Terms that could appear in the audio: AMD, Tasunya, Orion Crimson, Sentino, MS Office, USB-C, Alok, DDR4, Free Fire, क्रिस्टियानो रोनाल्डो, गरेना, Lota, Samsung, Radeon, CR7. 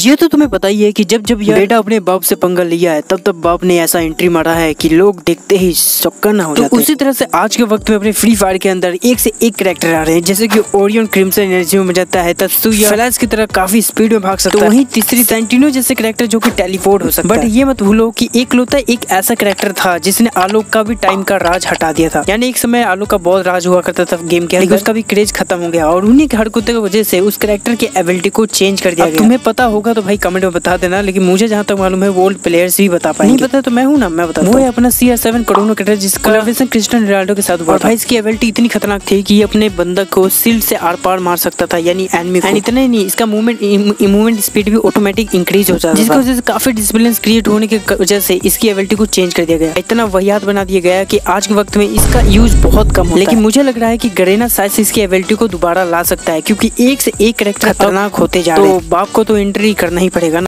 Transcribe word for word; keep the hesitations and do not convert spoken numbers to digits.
ये तो तुम्हें पता ही है कि जब जब यह बेटा अपने बाप से पंगा लिया है तब तब बाप ने ऐसा एंट्री मारा है कि लोग देखते ही शक्कन हो जाते हैं। तो उसी तरह से आज के वक्त में अपने फ्री फायर के अंदर एक से एक कैरेक्टर आ रहे हैं, जैसे कि ओरियन क्रिम्सन एनर्जी में जाता है, तसुया फ्लैश की तरह काफी स्पीड में भाग सकता है, तो वहीं तीसरी सेंटिनो जैसे कैरेक्टर जो कि टेलीपोर्ट हो सकता है। बट ये मत भूलो कि एक लोता एक ऐसा कैरेक्टर था जिसने आलोक का भी टाइम का राज हटा दिया था, यानी एक समय आलोक का बहुत राज हुआ करता था गेम के, उसका भी क्रेज खत्म हो गया और उन्हीं हरकतों की वजह से उस कैरेक्टर के एबिलिटी को चेंज कर दिया गया। तुम्हें पता होगा तो भाई कमेंट में बता देना, लेकिन मुझे जहाँ तक मालूम है वो ओल्ड प्लेयर्स भी बता पाएंगे। नहीं पता तो मैं हूँ ना, मैं बता वो है अपना C R seven Chrono character जिसका कोलैबोरेशन क्रिस्टियानो रोनाल्डो के साथ हुआ था। इसकी एबिलिटी इतनी खतरनाक थी कि ये अपने बंदा को सील से आर पार मार सकता था, यानी एनिमी को। इतना ही नहीं, इसका मूवमेंट मूवमेंट स्पीड भी ऑटोमेटिक इंक्रीज हो जाता था, जिसकी वजह से काफी डिसिप्लिन क्रिएट होने की वजह से इसकी एबिलिटी को चेंज कर दिया गया, इतना वाहियात बना दिया गया कि आज के वक्त में इसका यूज बहुत कम है। लेकिन मुझे लग रहा है कि गरेना शायद से इसकी एबिलिटी को दोबारा ला सकता है, क्योंकि एक से एक कैरेक्टर खतरनाक होते जा रहे हैं। तो बाप को तो एंट्री करना ही पड़ेगा ना।